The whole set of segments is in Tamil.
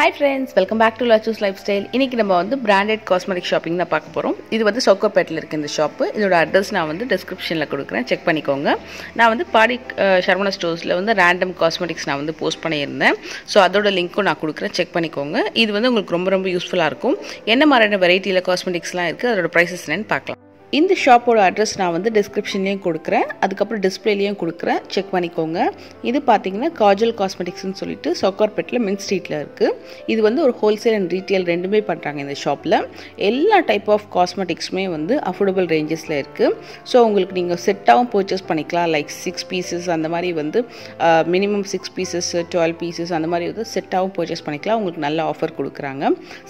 Hi friends, welcome back to Lachu's Lifestyle. இன்னைக்கு நம்ம வந்து branded cosmetic shopping தான் பார்க்க போறோம். இது வந்து Sowcarpetல இருக்கு இந்த ஷாப். இதோட அட்ரஸ் நான் வந்து descriptionல கொடுக்கிறேன். செக் பண்ணிக்கோங்க. நான் வந்து பாடி சரவண ஸ்டோர்ஸ்ல வந்து random cosmetics நான் வந்து போஸ்ட் பண்ணியிருந்தேன். சோ அதோட லிங்க்கும் நான் கொடுக்கிறேன். செக் பண்ணிக்கோங்க. இது வந்து உங்களுக்கு ரொம்ப யூஸ்ஃபுல்லா இருக்கும். என்ன மாதிரியான வெரைட்டில காஸ்மெடிக்ஸ்லாம் இருக்கு அதோட prices என்னன்னு பார்க்கலாம். இந்த ஷாப்போட அட்ரஸ் நான் வந்து டிஸ்கிரிப்ஷன்லயும் கொடுக்கிறேன். அதுக்கு அப்புறம் டிஸ்ப்ளேலயும் கொடுக்கிறேன். செக் பண்ணிக்கோங்க. இது பாத்தீங்கன்னா காஜல் காஸ்மெடிக்ஸ் னு சொல்லிட்டு Sowcarpetல மென் ஸ்ட்ரீட்ல இருக்கு. இது வந்து ஒரு ஹோல்சேல் அண்ட் ரீட்டைல் ரெண்டுமே பண்றாங்க இந்த ஷாப்ல. எல்லா டைப் ஆஃப் காஸ்மெடிக்ஸ்மே வந்து அஃபோர்டபிள் ரேஞ்சஸ்ல இருக்கு. சோ உங்களுக்கு நீங்க செட்டாவும் பர்சேஸ் பண்ணிக்கலாம். லைக் 6 பீசஸ் அந்த மாதிரி வந்து மினிமம் 6 பீசஸ் 12 பீசஸ் அந்த மாதிரி வந்து செட்டாவும் பர்சேஸ் பண்ணிக்கலாம். உங்களுக்கு நல்ல ஆஃபர் கொடுக்கறாங்க.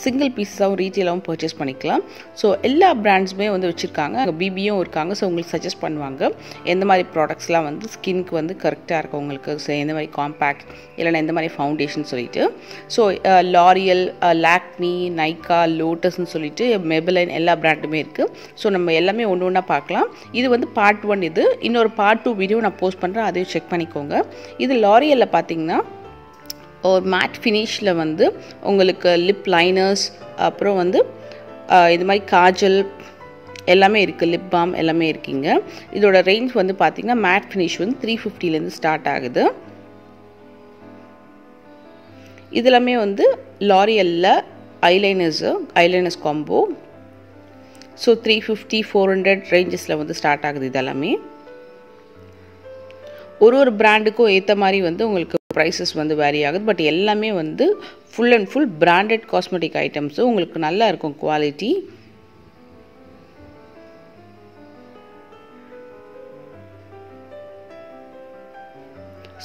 சிங்கிள் பீசஸாவும் ரீட்டைலாவும் பர்சேஸ் பண்ணிக்கலாம். சோ எல்லா பிராண்ட்ஸ்மே வந்து வச்சிருக்காங்க. BBயும் இருக்காங்க. சோ உங்களுக்கு சஜஸ்ட் பண்ணுவாங்க என்ன மாதிரி ப்ராடக்ட்ஸ்லாம் வந்து ஸ்கின்க்கு வந்து கரெக்ட்டா இருக்கு உங்களுக்கு. சோ என்ன மாதிரி காம்பாக்ட் இல்லனா என்ன மாதிரி ஃபவுண்டேஷன் சொல்லிட்டு so L'Oreal, Lakmé, Nykaa, Lotus னு சொல்லிட்டு Maybelline எல்லா பிராண்டுமே இருக்கு. சோ நம்ம எல்லாமே ஒவ்வொண்ணா பார்க்கலாம். இது வந்து பார்ட் 1 இது. இன்னொரு பார்ட் 2 வீடியோ நான் போஸ்ட் பண்றேன். அதையும் செக் பண்ணிக்கோங்க. இது L'Orealல பாத்தீங்கன்னா ஒரு matte finishல வந்து உங்களுக்கு lip liners அப்புறம் வந்து இது மாதிரி காஜல் எல்லாமே இருக்கு. லிப் பாம் எல்லாமே இருக்குங்க. இதோட ரேஞ்ச் வந்து பாத்தீங்கன்னா மேட் ஃபினிஷ் வந்து 350 ல இருந்து ஸ்டார்ட் ஆகுது. இதெல்லாம் வந்து L'Orealல ஐலைனர்ஸ் காம்போ சோ 350 400 ரேஞ்சஸ்ல வந்து ஸ்டார்ட் ஆகுது. இதெல்லாம் ஒரு பிராண்டுக்கும் ஏத்த மாதிரி வந்து உங்களுக்கு prices வந்து vary ஆகுது. பட் எல்லாமே வந்து full and full branded cosmetic items உங்களுக்கு நல்லா இருக்கும் குவாலிட்டி.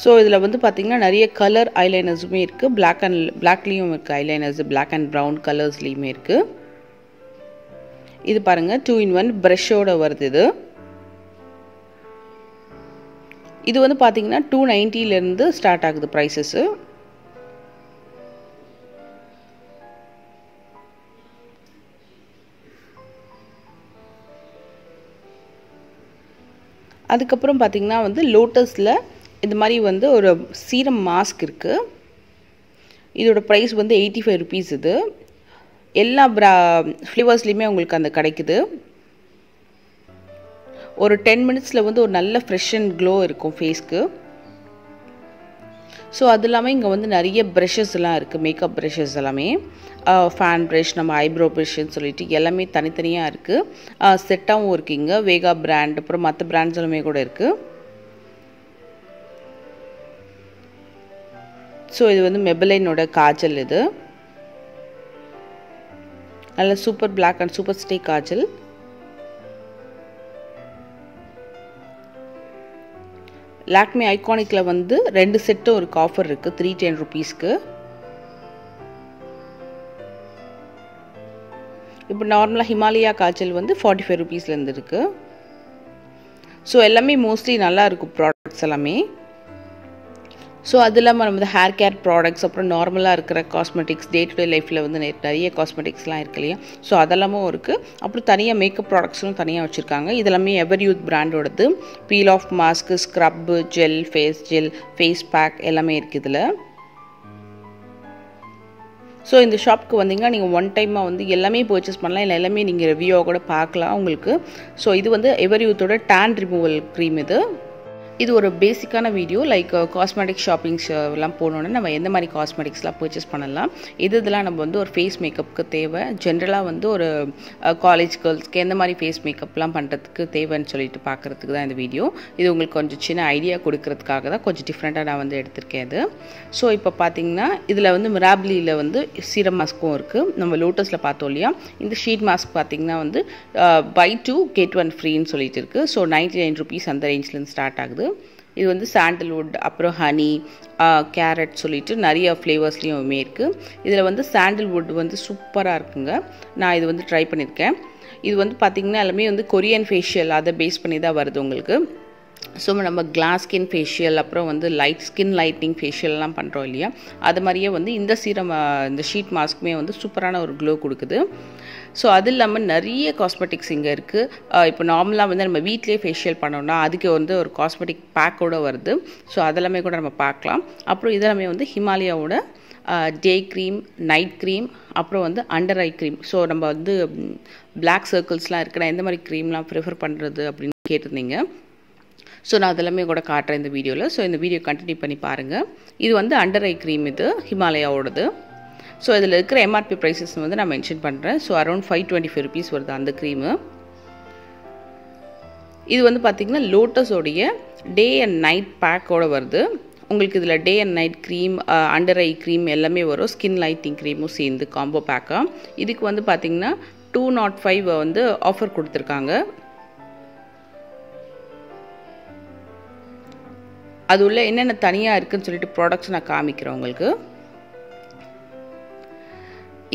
சோ இதுல வந்து பாத்தீங்கன்னா நிறைய கலர் ஐலைனர்ஸுமே இருக்கு. blackலயும் இருக்கு ஐலைனர்ஸ். black and brown கலர்ஸ்லயுமே இருக்கு. இது பாருங்க 2 in 1 பிரஷோட வருது. இது வந்து பாத்தீங்கன்னா 290 ல இருந்து ஸ்டார்ட் ஆகுது prices. அதுக்கு அப்புறம் பாத்தீங்கன்னா வந்து லோட்டஸ்ல இந்த மாதிரி வந்து ஒரு சீரம் மாஸ்க் இருக்கு. இதோட பிரைஸ் வந்து 85 rupees. இது எல்லா ஃப்ளேவர்ஸ்லயுமே உங்களுக்கு அந்த கிடைக்குது. ஒரு 10 minutesல வந்து ஒரு நல்ல fresh and glow இருக்கும் ஃபேஸ்க்கு. சோ அதெல்லாம் இங்க வந்து நிறைய பிரஷஸ் எல்லாம் இருக்கு. மேக்கப் பிரஷஸ் எல்லாமே ஃபேன் பிரஷ் நம்ம ஐப்ரோ பிரஷ்னு சொல்லிட்டு எல்லாமே தனித்தனியா இருக்கு. செட்டாவும் இருக்குங்க. வேகா பிராண்ட் அப்புறம் மற்ற பிராண்ட்ஸ் எல்லாமே கூட இருக்கு. சோ இது வந்து Maybellineோட காஜல். இது நல்ல super black and super stay kajal. Lakmé ஐகானிக்ல வந்து ரெண்டு செட் ஒரு ஆஃபர் இருக்கு 310 ரூபீஸ்க்கு. இப்போ நார்மலா Himalaya காஜல் வந்து 45 ரூபீஸ்ல இருந்து இருக்கு. சோ எல்லாமே மோஸ்ட்லி நல்லா இருக்கு ப்ராடக்ட்ஸ் எல்லாமே. சோ அதெல்லாம் நம்ம ஹேர் கேர் ப்ராடக்ட்ஸ் அப்புறம் நார்மலா இருக்கிற காஸ்மெடிக்ஸ் டே டு டே லைஃப்ல வந்து நிறைய காஸ்மெடிக்ஸ்லாம் இருக்குலையா. சோ அதெல்லாமும் இருக்கு. அப்புறம் தனியா மேக்கப் ப்ராடக்ட்ஸ்லாம் தனியா வச்சிருக்காங்க. இதெல்லாம் Ever Youth பிராண்டோடது. Peel off mask, scrub, gel, face pack எல்லாமே இருக்கு இதுல. சோ இந்த ஷாப்க்கு வந்தீங்க நீங்க ஒன் டைமா வந்து எல்லாமே பர்சேஸ் பண்ணலாம். இல்ல எல்லாமே நீங்க ரிவ்யூவா கூட பார்க்கலாம் உங்களுக்கு. சோ இது வந்து Ever Youthோட டான் ரிமூவல் கிரீம். இது இது ஒரு பேசிக்கான வீடியோ. லைக் காஸ்மெட்டிக் ஷாப்பிங்ஸ் எல்லாம் போனோம்னா நம்ம எந்த மாதிரி காஸ்மெட்டிக்ஸ்லாம் பர்ச்சேஸ் பண்ணலாம். இதெல்லாம் நம்ம வந்து ஒரு ஃபேஸ் மேக்கப்புக்கு தேவை. ஜென்ரலாக வந்து ஒரு காலேஜ் கேர்ள்ஸ்க்கு எந்த மாதிரி ஃபேஸ் மேக்கப்லாம் பண்ணுறதுக்கு தேவைன்னு சொல்லிட்டு பார்க்குறதுக்கு தான் இந்த வீடியோ. இது உங்களுக்கு கொஞ்சம் சின்ன ஐடியா கொடுக்கறதுக்காக தான் கொஞ்சம் டிஃப்ரெண்ட்டாக நான் வந்து எடுத்திருக்கேன் இது. ஸோ இப்போ பார்த்தீங்கன்னா இதில் வந்து மிராபிலியில் வந்து சீரம் மாஸ்க்கும் இருக்குது. நம்ம லோட்டஸில் பார்த்தோம் இல்லையா. இந்த ஷீட் மாஸ்க் பார்த்தீங்கன்னா வந்து buy 2 get 1 ஃப்ரீன்னு சொல்லிட்டு இருக்குது. ஸோ 99 ருபீஸ் அந்த ரேஞ்ச்லேருந்து ஸ்டார்ட் ஆகுது. இது வந்து சாண்டல்வுட் அப்புறம் ஹனி கேரட் சொல்லிட்டு நிறைய ஃப்ளேவர்ஸ்லையுமே இருக்குது. இதில் வந்து சாண்டல்வுட் வந்து சூப்பராக இருக்குங்க. நான் இது வந்து ட்ரை பண்ணியிருக்கேன். இது வந்து பார்த்திங்கன்னா எல்லாமே வந்து கொரியன் ஃபேஷியல் அதை பேஸ் பண்ணி தான் வருது உங்களுக்கு. ஸோ நம்ம கிளாஸ் ஸ்கின் ஃபேஷியல் அப்புறம் வந்து ஸ்கின் லைட்னிங் ஃபேஷியல்லாம் பண்ணுறோம் இல்லையா. அது மாதிரியே வந்து இந்த சீரம் இந்த ஷீட் மாஸ்க்குமே வந்து சூப்பரான ஒரு க்ளோ கொடுக்குது. ஸோ அது இல்லாமல் நிறைய காஸ்மெட்டிக்ஸ் இங்கே இருக்குது. இப்போ நார்மலாக வந்து நம்ம வீட்டிலே ஃபேஷியல் பண்ணோம்னா அதுக்கு வந்து ஒரு காஸ்மெட்டிக் பேக்கோடு வருது. ஸோ அதெல்லாமே கூட நம்ம பார்க்கலாம். அப்புறம் இதெல்லாமே வந்து Himalayaவோட day cream, night cream, அப்புறம் வந்து under eye cream. So நம்ம வந்து black circlesலாம் இருக்குற இந்த மாதிரி creamலாம் prefer பண்றது அப்படினு கேட்டிருந்தீங்க. So நான் அதெல்லாம் கூட காட்றேன் இந்த வீடியோல. So இந்த வீடியோ கண்டினியூ பண்ணி பாருங்க. இது வந்து under eye cream, இது Himalaya ஓடது. So இதுல இருக்குற MRP prices வந்து நான் மென்ஷன் பண்றேன். So around 525 rupees வருது அந்த cream. இது வந்து பாத்தீங்கன்னா Lotus உடைய day and night pack ஓட வருது. உங்களுக்கு இதுல day and night cream, under eye cream எல்லாமே வரும். Skin lightening cream சேர்ந்து combo pack. இதுக்கு வந்து பாத்தீங்கன்னா 205 வந்து ஆஃபர் கொடுத்திருக்காங்க. அதுல என்னென்ன தனியா இருக்குன்னு சொல்லிட்டு ப்ராடக்ட்ஸ் நான் காமிக்கிறேன் உங்களுக்கு.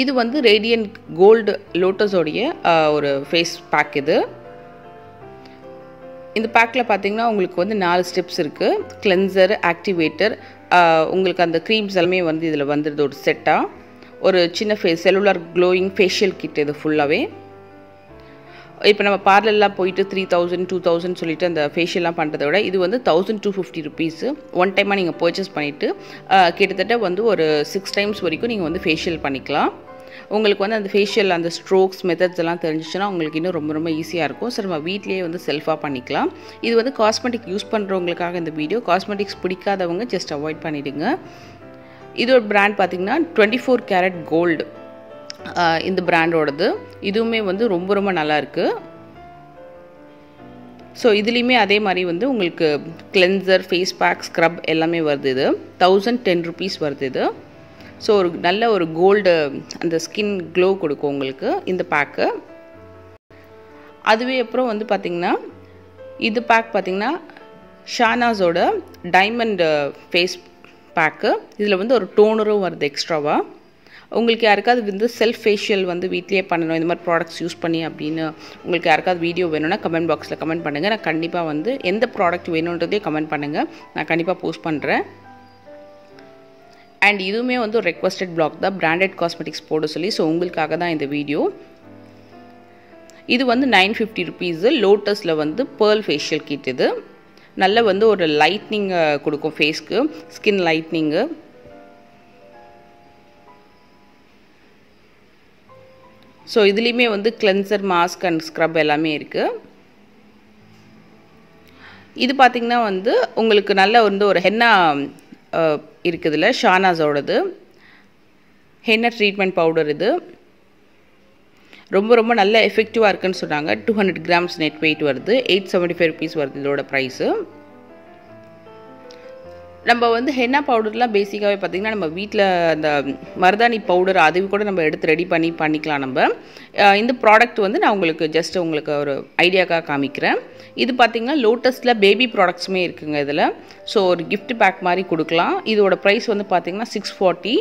இது வந்து radiant gold Lotus உடைய ஒரு face pack இது. In the pack, உங்களுக்கு வந்து 4 steps இருக்கு. Cleanser, activator, உங்களுக்கு அந்த creams எல்லாமே வந்து இதல வந்திருது ஒரு செட்டா. ஒரு சின்ன face cellular glowing facial kit இது ஃபுல்லாவே. இப்போ நம்ம பார்லர்ல போயிட்டு 3000 2000 சொல்லிட்டு அந்த ஃபேஷியல்லாம் பண்றதை விட இது வந்து 1250 rupees. ஒன் டைமா நீங்க purchase பண்ணிட்டு கிட்டத்தட்ட வந்து ஒரு 6 times வரைக்கும் நீங்க வந்து ஃபேஷியல் பண்ணிக்கலாம். உங்களுக்கு வந்து அந்த ஃபேஷியல் அந்த ஸ்ட்ரோக்ஸ் மெத்தட்ஸ் எல்லாம் தெரிஞ்சிச்சுனா உங்களுக்கு இன்னும் ரொம்ப ரொம்ப ஈஸியா இருக்கும். சரி நம்ம வீட்லயே வந்து செல்ஃபா பண்ணிக்கலாம். இது வந்து காஸ்மெடிக் யூஸ் பண்றவங்களுக்காக இந்த வீடியோ. காஸ்மெடிக்ஸ் பிடிக்காதவங்க just அவாய்ட் பண்ணிடுங்க. இது ஒரு பிராண்ட் பாத்தீங்கன்னா 24 karat gold இந்த பிராண்டோடது. இதுமே வந்து ரொம்ப ரொம்ப நல்லா இருக்கு. So இதுலயுமே அதே மாதிரி வந்து உங்களுக்கு கிளென்சர், ஃபேஸ் பேக், ஸ்க்ரப் எல்லாமே வருது இது. 1010 rupees வருது இது. So ஒரு நல்ல ஒரு கோல்ட் அந்த ஸ்கின் glow கொடுக்கும் உங்களுக்கு இந்த பேக். அதுவே அப்புறம் வந்து பாத்தீங்கன்னா இது பேக் பாத்தீங்கன்னா Shahnaz ஓட டைமண்ட் ஃபேஸ் பேக். இதுல வந்து ஒரு டோனரும் வருது எக்ஸ்ட்ராவா. உங்களுக்கு யாருக்காவது வந்து செல்ஃப் ஃபேஷியல் வந்து வீட்லயே பண்ணனும் இந்த மாதிரி ப்ராடக்ட்ஸ் யூஸ் பண்ணி அப்படினு உங்களுக்கு யாருக்காவது வீடியோ வேணும்னா கமெண்ட் பாக்ஸ்ல கமெண்ட் பண்ணுங்க. நான் கண்டிப்பா வந்து எந்த ப்ராடக்ட் வேணும்ன்றதே கமெண்ட் பண்ணுங்க. நான் கண்டிப்பா போஸ்ட் பண்றேன். And இதுமே வந்து requested block தான் branded cosmetics போட சொல்லி. So உங்களுக்காக தான் இந்த வீடியோ. இது வந்து 950 rupees. Lotusல வந்து pearl facial kit இது. நல்ல வந்து ஒரு lightening கொடுக்கும் ஃபேஸ்க்கு, skin lightening. So இதுலயுமே வந்து cleanser, mask and scrub எல்லாமே இருக்கு. இது பாத்தீங்கன்னா வந்து உங்களுக்கு நல்ல வந்து ஒரு henna இருக்குதுல Shahnaz ஓடது ஹென்னா ட்ரீட்மென்ட் பவுடர். இது ரொம்ப ரொம்ப நல்ல எஃபெக்டிவா இருக்குன்னு சொன்னாங்க. 200 grams net weight வருது. 875 rupees வருது இதோட price. நம்ம வந்து ஹென்னா பவுடர்லாம் பேசிக்காவே பாத்தீங்கன்னா நம்ம வீட்ல அந்த மருதாணி பவுடர் அது கூட நம்ம எடுத்து ரெடி பண்ணி பண்ணிக்கலாம். நம்ம இந்த ப்ராடக்ட் வந்து நான் உங்களுக்கு ஜஸ்ட் உங்களுக்கு ஒரு ஐடியாக்கா காமிக்கிறேன். இது பாத்தீங்கன்னா லோட்டஸ்ல பேபி ப்ராடக்ட்ஸ்மே இருக்குங்க இதுல. சோ ஒரு gift pack மாதிரி கொடுக்கலாம். இதோட பிரைஸ் வந்து பாத்தீங்கன்னா 640.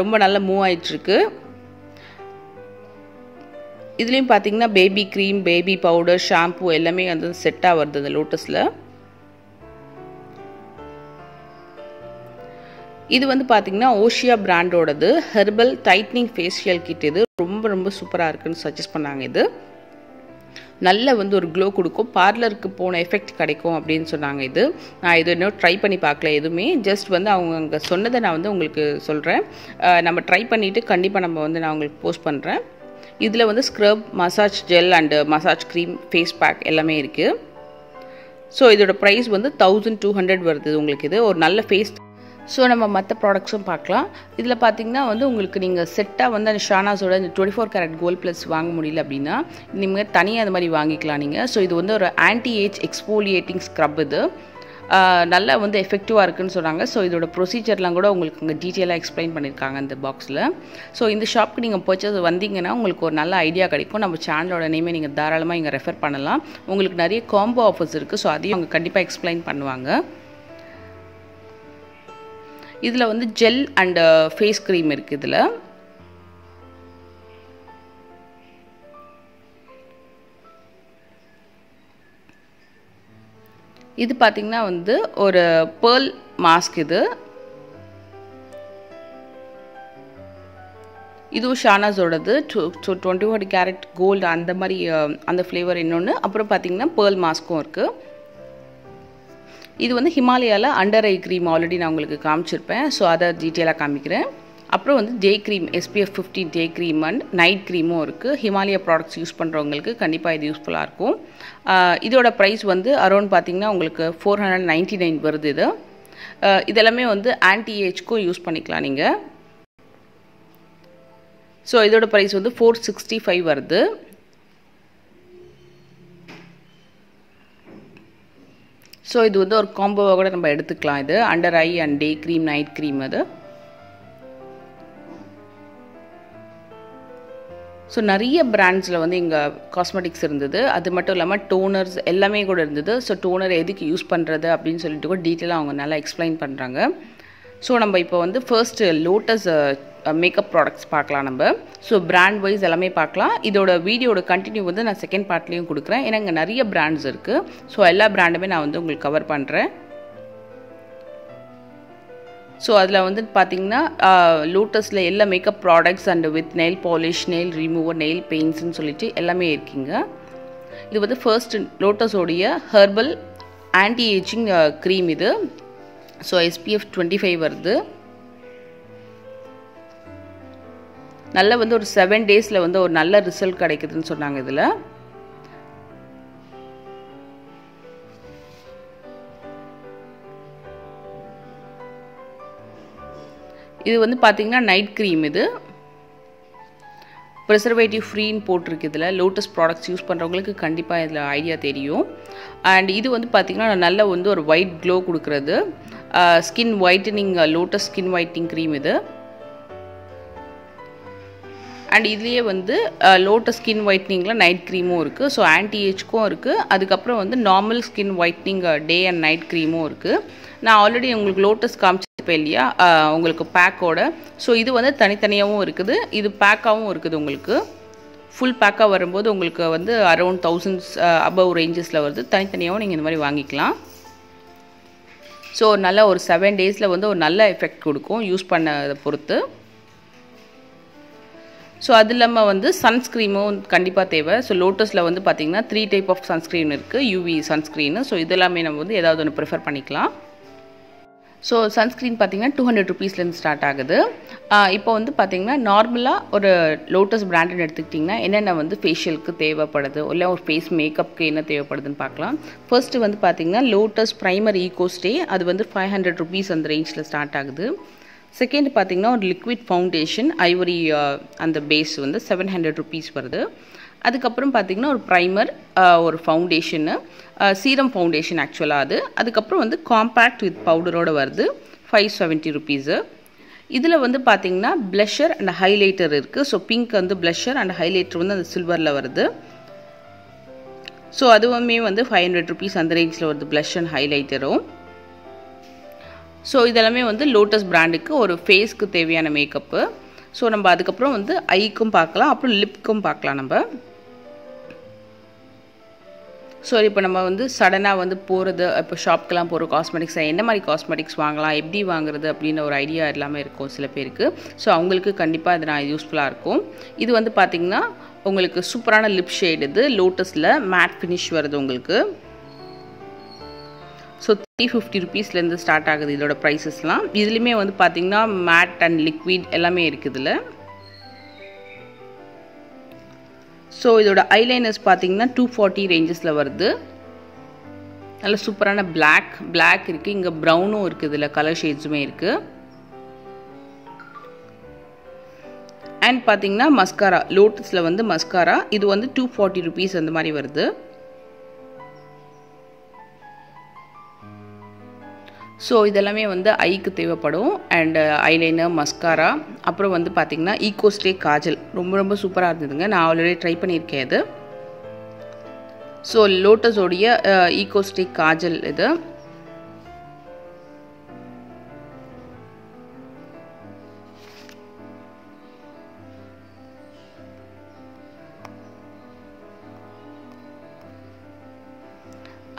ரொம்ப நல்ல மூவ் ஆயிட்டு இருக்கு. இதுலயும் பாத்தீங்கன்னா baby cream, baby powder, shampoo எல்லாமே அந்த செட்டா வருது அந்த லோட்டஸ்ல. இது வந்து பாத்தீங்கன்னா ஓஷியா பிராண்டோடது ஹெர்பல் டைட்டனிங் ஃபேஷியல் கிட். இது ரொம்ப ரொம்ப சூப்பரா இருக்குன்னு சஜஸ்ட் பண்ணாங்க. இது நல்ல வந்து ஒரு glow கொடுக்கும், பார்லருக்கு போன எஃபெக்ட் கிடைக்கும் அப்படினு சொன்னாங்க. இது நான் இது இன்னும் ட்ரை பண்ணி பார்க்கல எதுமே. ஜஸ்ட் வந்து அவங்க சொன்னதை நான் வந்து உங்களுக்கு சொல்றேன். நம்ம ட்ரை பண்ணிட்டு கண்டிப்பா நம்ம வந்து நான் உங்களுக்கு போஸ்ட் பண்றேன். இதுல வந்து scrub, massage gel and massage cream, face pack எல்லாமே இருக்கு. சோ இதோட பிரைஸ் வந்து 1200 வருது உங்களுக்கு. இது ஒரு நல்ல ஃபேஸ். சோ நம்ம மத்த ப்ராடக்ட்ஸும் பார்க்கலாம். இதுல பாத்தீங்கன்னா வந்து உங்களுக்கு நீங்க செட்டா வந்து அந்த Shahnaz ஓட 24 karat gold plus வாங்க முடியல அப்படினா நீங்க தனியா அந்த மாதிரி வாங்கிக்கலாம் நீங்க. சோ இது வந்து ஒரு ஆன்டி ஏஜ் எக்ஸ்போலியேட்டிங் ஸ்க்ரப். இது நல்லா வந்து எஃபெக்டிவா இருக்குன்னு சொன்னாங்க. சோ இதோட ப்ரொசீஜர்லாம் கூட உங்களுக்கு டீடைலா எக்ஸ்பிளைன் பண்ணிருக்காங்க அந்த பாக்ஸ்ல. சோ இந்த ஷாப்க்கு நீங்க purchase வந்தீங்கன்னா உங்களுக்கு ஒரு நல்ல ஐடியா கிடைக்கும். நம்ம சேனலோட நேமே நீங்க தாராளமா இங்க ரெஃபர் பண்ணலாம். உங்களுக்கு நிறைய காம்போ ஆஃபர்ஸ் இருக்கு. சோ அதையும் அவங்க கண்டிப்பா எக்ஸ்பிளைன் பண்ணுவாங்க. இதுல வந்து ஜெல் and ஃபேஸ் கிரீம் இருக்கு இதுல. இது பாத்தீங்கன்னா வந்து ஒரு pearl mask இது. இது Shahnaz ஓடது 24 karat gold அந்த மாதிரி அந்த ஃப்ளேவர் இன்னொன்னு. அப்புறம் பாத்தீங்கன்னா pearl maskum இருக்கு. இது வந்து ஹிமாலயால அண்டர் ஐ கிரீம் ஆல்ரெடி நான் உங்களுக்கு காமிச்சிருப்பேன். சோ அத டீடைலா காமிக்கிறேன். அப்புறம் வந்து day cream SPF 50 day cream and night கிரீமும் இருக்கு Himalaya products யூஸ் பண்றவங்களுக்கு கண்டிப்பா இது யூஸ்புல்லா இருக்கும் இதோட price வந்து அரௌண்ட் பாத்தீங்கன்னா உங்களுக்கு 499 வருது இது இதெல்லாம் வந்து ஆன்டி ஏஜ்க்கு யூஸ் பண்ணிக்கலாம் நீங்க சோ இதோட price வந்து 465 வருது So, this is a combo under eye and day cream, night cream. So, நிறைய brands ல வந்து இங்க cosmetics இருந்தது அது மட்டும் இல்லாம toners எல்லாமே கூட இருந்தது so toner எதுக்கு யூஸ் பண்றது அப்படினு சொல்லிட்டு டீடைலா அவங்க நல்லா எக்ஸ்பிளைன் பண்றாங்க சோ நம்ம இப்போ வந்து first Lotus makeup products பார்க்கலாம் நம்ம சோ brand wise எல்லாமே பார்க்கலாம் இதோட வீடியோட கண்டினியூ வந்து நான் செகண்ட் பார்ட்லயும் கொடுக்கிறேன் ஏனா இங்க நிறைய brands இருக்கு சோ எல்லா பிராண்டுமே நான் வந்து உங்களுக்கு கவர் பண்றேன் So adla vandu pathina Lotus la ella makeup products and with nail polish, nail remover, nail paints nu sollitu ellame irkinga. Idu vandu first Lotus odiya herbal anti aging cream idu. So SPF 25 varudhu. Nalla vandu or 7 days la vandu or nalla result kedaikudhu nu sonnanga idhula. இது வந்து பாத்தீங்கன்னா நைட் கிரீம் இது preservative free ன்னு போட்டுருக்கு இதுல Lotus products யூஸ் பண்றவங்களுக்கு கண்டிப்பா இதுல ஐடியா தெரியும் and இது வந்து பாத்தீங்கன்னா நல்ல வந்து ஒரு white glow கொடுக்கிறது skin whitening Lotus skin whitening cream இது and இதுலயே வந்து Lotus skin whiteningல night creamும் இருக்கு சோ anti ageக்கும் இருக்கு அதுக்கு அப்புறம் வந்து normal skin whitening day and night creamும் இருக்கு நான் ஆல்ரெடி உங்களுக்கு Lotus பெல்லியா உங்களுக்கு பேக்கோட சோ இது வந்து தனித்தனியாவும் இருக்குது இது பேக்காவும் இருக்குது உங்களுக்கு ফুল பேக்கா வரும்போது உங்களுக்கு வந்து அரௌண்ட் 1000 above rangesல வருது தனித்தனியாவும் நீங்க இந்த மாதிரி வாங்கிக்கலாம் சோ நல்ல ஒரு 7 டேஸ்ல வந்து ஒரு நல்ல எஃபெக்ட் கொடுக்கும் யூஸ் பண்ணத பொறுத்து சோ அதுலமா வந்து சன்ஸ்கிரீமும் கண்டிப்பா தேவை சோ லோட்டஸ்ல வந்து பாத்தீங்கன்னா 3 டைப் ஆஃப் சன்ஸ்கிரீன் இருக்கு UV சன்ஸ்கிரீன் சோ இதெல்லாம் நம்ம வந்து ஏதாவது ஒன்னு பிரெஃபர் பண்ணிக்கலாம் So sunscreen பாத்தீங்கன்னா 200 rupees ல இருந்து ஸ்டார்ட் ஆகுது இப்போ வந்து பாத்தீங்கன்னா நார்மலா ஒரு Lotus brand எடுத்துக்கிட்டீங்கன்னா என்னென்ன வந்து facial க்கு தேவைப்படுது இல்ல ஒரு face makeup க்கு என்ன தேவைப்படுதுன்னு பார்க்கலாம் first வந்து பாத்தீங்கன்னா Lotus primer eco stay அது வந்து 500 rupees அந்த ரேஞ்ச்ல ஸ்டார்ட் ஆகுது செகண்ட் பாத்தீங்கன்னா ஒரு liquid foundation ivory அந்த base வந்து 700 rupees வருது அதுக்கு அப்புறம் பாத்தீங்கன்னா ஒரு primer ஒரு foundation serum foundation actually அது அதுக்கு அப்புறம் வந்து compact with powder ஓட வருது 570 rupees இதுல வந்து பாத்தீங்கன்னா blusher and highlighter இருக்கு சோ pink வந்து blusher and highlighter வந்து அந்த silverல வருது சோ அதுவுமே வந்து 500 rupees அந்த ரேஞ்ச்ல வருது blush and highlighterம் சோ இதெல்லாம் வந்து Lotus பிராண்டுக்கு ஒரு ஃபேஸ்க்கு தேவையான மேக்கப் சோ நம்ம அதுக்கு அப்புறம் வந்து ஐக்கும் பார்க்கலாம் அப்புறம் லிப்க்கும் பார்க்கலாம் நம்ம சோ இப்போ நம்ம வந்து சடனா வந்து போறது இப்ப ஷாப்க்குலாம் போற காஸ்மெடிக்ஸ் என்ன மாதிரி காஸ்மெடிக்ஸ் வாங்கலாம் எப்படி வாங்குறது அப்படின ஒரு ஐடியா எல்லாமே இருக்கும் சில பேருக்கு சோ அவங்களுக்கு கண்டிப்பா இது நான் யூஸ்புல்லா இருக்கும் இது வந்து பாத்தீங்கன்னா உங்களுக்கு சூப்பரான லிப் ஷேட் இது லோட்டஸ்ல மேட் finish வருது உங்களுக்கு So 350 rupees ல இருந்து ஸ்டார்ட் ஆகுது இதோட prices-லாம். இதுலயுமே வந்து பாத்தீங்கன்னா matte and liquid எல்லாமே இருக்குதுல. So இதோட eyeliners பாத்தீங்கன்னா 240 rangesல வருது. நல்ல சூப்பரான black இருக்கு. இங்க brown-உம் இருக்குதுல, color shades-உமே இருக்கு. And பாத்தீங்கன்னா mascara, Lotus-ல வந்து mascara. இது வந்து 240 rupees அந்த மாதிரி வருது. So இதெல்லாம் வந்து ஐக்கு தேவைப்படும் and eyeliner mascara அப்புறம் வந்து பாத்தீங்கன்னா eco stay காஜல் ரொம்ப ரொம்ப சூப்பரா இருந்துதுங்க நான் ஆல்ரெடி ட்ரை பண்ணியிருக்கேன் இது சோ Lotus உடைய eco stay காஜல் இது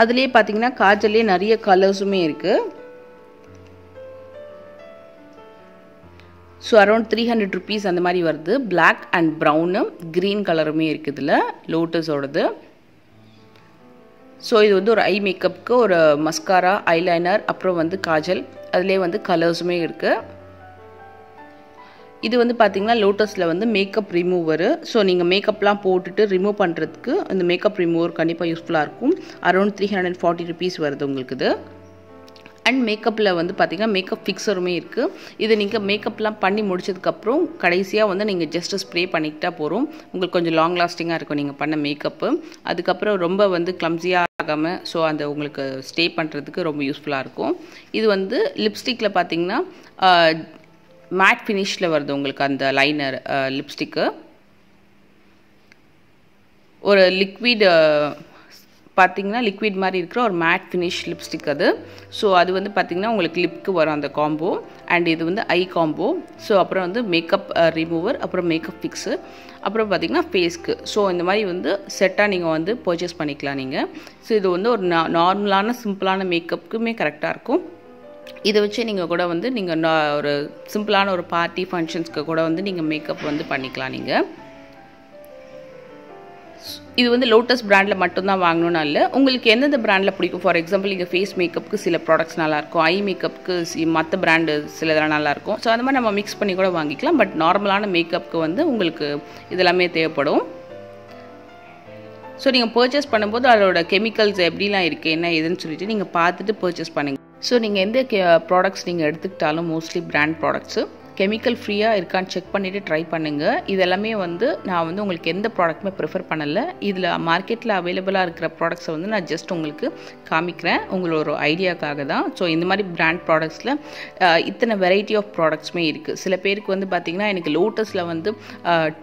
அதுலயே பாத்தீங்கன்னா காஜல்லே நிறைய கலர்ஸ்மே இருக்கு So around 300 rupees அந்த மாதிரி வருது black and brown green கலருமே இருக்குதுல Lotus ஓடது சோ இது வந்து ஒரு ஐ மேக்கப்க்கு ஒரு மஸ்காரா eyeliner அப்புறம் வந்து காஜல் அதுலயே வந்து கலர்ஸ்மே இருக்கு இது வந்து பாத்தீங்கன்னா லோட்டஸ்ல வந்து மேக்கப் ரிமூவர் சோ நீங்க மேக்கப்லாம் போட்டுட்டு ரிமூவ் பண்றதுக்கு இந்த மேக்கப் ரிமூவர் கண்டிப்பா யூஸ்ஃபுல்லா இருக்கும் அரௌண்ட் 340 rupees வருது உங்களுக்கு இது and மேக்கப்ல வந்து பாத்தீங்கன்னா மேக்கப் ஃபிக்ஸருமே இருக்கு இது நீங்க மேக்கப்லாம் பண்ணி முடிச்சதுக்கு அப்புறம் கடைசியா வந்து நீங்க ஜஸ்ட் ஸ்ப்ரே பண்ணிட்டா போறோம் உங்களுக்கு கொஞ்சம் லாங் லாஸ்டிங்கா இருக்கும் நீங்க பண்ண மேக்கப் அதுக்கு அப்புறம் ரொம்ப வந்து க்ளம்ஸியா ஆகாம சோ அந்த உங்களுக்கு ஸ்டே பண்றதுக்கு ரொம்ப யூஸ்ஃபுல்லா இருக்கும் இது வந்து லிப்ஸ்டிக்ல பாத்தீங்கன்னா matte finish la varudhu ungalku andha liner lipstick or liquid pathina liquid mari irukra or matte finish lipstick adu so adu vandu pathina ungalku lip ku varum andha combo and idu vandu eye combo so apra vandu makeup remover apra makeup fixer apra pathina face ku so indha mari vandu set ah neenga vandu purchase panikla neenga so idu vandu or normal ana simple ana makeup kume correct ah irukum இத வச்சு நீங்க கூட வந்து நீங்க ஒரு சிம்பிளான ஒரு பார்ட்டி ஃபங்க்ஷன்ஸ்க்கு கூட வந்து நீங்க மேக்கப் வந்து பண்ணிக்கலாம் நீங்க இது வந்து லோட்டஸ் பிராண்ட்ல மட்டும் தான் வாங்கணும்னா இல்ல உங்களுக்கு என்னென்ன பிராண்ட்ல பிடிக்கும் ஃபார் எக்ஸாம்பிள் இங்க ஃபேஸ் மேக்கப்புக்கு சில ப்ராடக்ட்ஸ் நல்லா இருக்கும் ஐ மேக்கப்புக்கு மத்த பிராண்ட் சிலதெல்லாம் நல்லா இருக்கும் சோ அந்த மாதிரி நம்ம மிக்ஸ் பண்ணி கூட வாங்கிக்கலாம் பட் நார்மலான மேக்கப்புக்கு வந்து உங்களுக்கு இதெல்லாம் தேவைப்படும் சோ நீங்க பர்சேஸ் பண்ணும்போது அதோட கெமிக்கல்ஸ் எப்படிலாம் இருக்கு என்ன ஏதுன்னு சொல்லிட்டு நீங்க பார்த்துட்டு பர்சேஸ் பண்ணுங்க So நீங்க எந்த products நீங்க எடுத்துக்கிட்டாலும் mostly brand products chemical free ஆ இருக்கான்னு செக் பண்ணிட்டு ட்ரை பண்ணுங்க இதெல்லாம் வந்து நான் வந்து உங்களுக்கு எந்த ப்ராடக்ட்மே prefer பண்ணல இதுல மார்க்கெட்ல அவேலபிளா இருக்கிற products வந்து நான் just உங்களுக்கு காமிக்கிறேன் உங்களுக்கு ஒரு ஐடியாக்காக தான் சோ இந்த மாதிரி brand productsல இத்தனை variety of productsமே இருக்கு சில பேருக்கு வந்து பாத்தீங்கன்னா எனக்கு லோட்டஸ்ல வந்து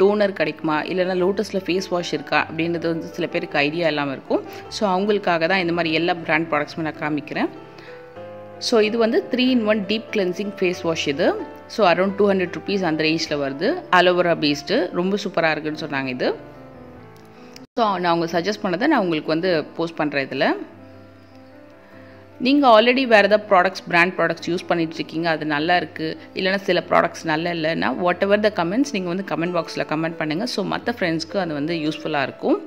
டோனர் கிடைக்குமா இல்லனா லோட்டஸ்ல ஃபேஸ் வாஷ் இருக்கா அப்படின்றது வந்து சில பேருக்கு ஐடியா இல்லாம இருக்கும் சோ அவங்களுக்காக தான் இந்த மாதிரி எல்லா brand productsமே நான் காமிக்கிறேன் So இது வந்து 3-in-1 deep cleansing face wash இது so around 200 rupees அந்த ரேஞ்ச்ல வருது aloe vera based ரொம்ப சூப்பரா இருக்குன்னு சொன்னாங்க இது சோ நான் உங்களுக்கு சஜஸ்ட் பண்ணத நான் உங்களுக்கு வந்து போஸ்ட் பண்றேன் இதுல நீங்க ஆல்ரெடி வேற ஏதாவது ப்ராடக்ட்ஸ் brand products யூஸ் பண்ணிட்டு இருக்கீங்க அது நல்லா இருக்கு இல்லனா சில ப்ராடக்ட்ஸ் நல்லா இல்லனா whatever the comments நீங்க வந்து கமெண்ட் பாக்ஸ்ல கமெண்ட் பண்ணுங்க சோ மத்த फ्रेंड्सக்கு அது வந்து யூஸ்ஃபுல்லா இருக்கும்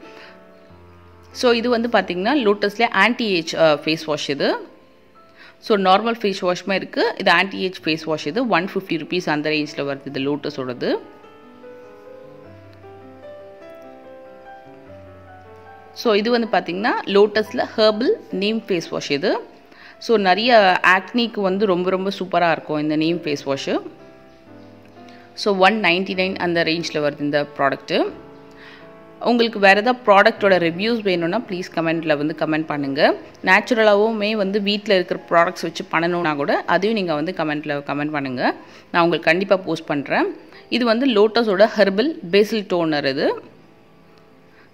சோ இது வந்து பாத்தீங்கன்னா லோட்டஸ்ல anti age face wash இது So normal face wash ma irukku idu anti age face wash idu 150 rupees andha range la varudhu idu Lotus odadu So idu vandu pathina Lotus la herbal neem face wash idu So nariya acne ku vandu romba romba super ah irukum indha neem face wash So 199 andha range la varudhu indha product உங்களுக்கு வேற ஏதாவது ப்ராடக்ட்டோட ரிவ்யூஸ் வேணும்னா ப்ளீஸ் கமெண்ட்ல வந்து கமெண்ட் பண்ணுங்க நேச்சுரலாவே வந்து வீட்ல இருக்கிற ப்ராடக்ட்ஸ் வச்சு பண்ணனும்னா கூட அதையும் நீங்க வந்து கமெண்ட்ல கமெண்ட் பண்ணுங்க நான் உங்களுக்கு கண்டிப்பா போஸ்ட் பண்றேன் இது வந்து லோட்டஸோட ஹெர்பல் பேசில் டோனர் இது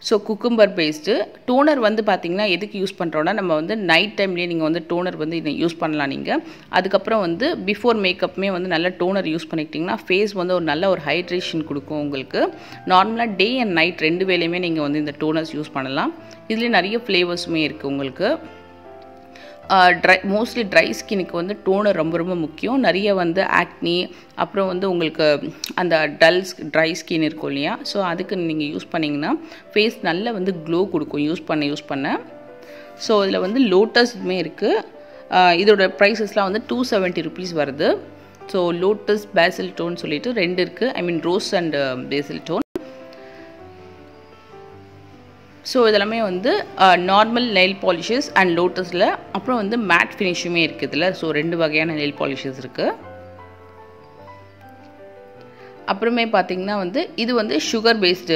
சோ குக்கும்பர் பேஸ்ட் டோனர் வந்து பாத்தீங்கன்னா எதுக்கு யூஸ் பண்றோம்னா நம்ம வந்து நைட் டைம்லயே நீங்க வந்து டோனர் வந்து இத யூஸ் பண்ணலாம் நீங்க அதுக்கு அப்புறம் வந்து बिफोर மேக்கப்மே வந்து நல்ல டோனர் யூஸ் பண்ணிட்டீங்கன்னா ஃபேஸ் வந்து ஒரு நல்ல ஒரு ஹைட்ரேஷன் கொடுக்கும் உங்களுக்கு நார்மலா டே அண்ட் நைட் ரெண்டு வேளையுமே நீங்க வந்து இந்த டோனர்ஸ் யூஸ் பண்ணலாம் இதுல நிறைய फ्लेவர்ஸ்மே இருக்கு உங்களுக்கு mostly dry skin க்கு வந்து டோனர் ரொம்ப ரொம்ப முக்கியம் நிறைய வந்து acne அப்புறம் வந்து உங்களுக்கு அந்த dull dry skin இருக்குல்லையா சோ அதுக்கு நீங்க யூஸ் பண்ணீங்கன்னா ஃபேஸ் நல்ல வந்து glow கொடுக்கும் யூஸ் பண்ண சோ இதுல வந்து லோட்டஸ்மே இருக்கு இதோட prices-லாம் வந்து 270 rupees வருது சோ லோட்டஸ் basil tone சொல்லிட்டு ரெண்டு இருக்கு I mean rose and basil tone so இதெல்லாம் வந்து நார்மல் நெயில் பாலிஷஸ் அண்ட் லோட்டஸ்ல அப்புறம் வந்து மேட் ஃபினிஷுமே இருக்கு இதுல சோ ரெண்டு வகையான நெயில் பாலிஷஸ் இருக்கு அப்புறமே பாத்தீங்கன்னா வந்து இது வந்து sugar based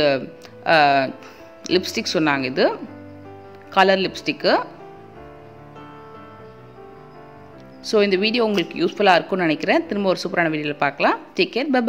லிப்ஸ்டிக் சொன்னாங்க இது கலர் லிப்ஸ்டிக் சோ இந்த வீடியோ உங்களுக்கு யூஸ்ஃபுல்லா இருக்கும்னு நினைக்கிறேன் திரும்ப ஒரு சூப்பரான வீடியோல பார்க்கலாம் டேக் கேர் பை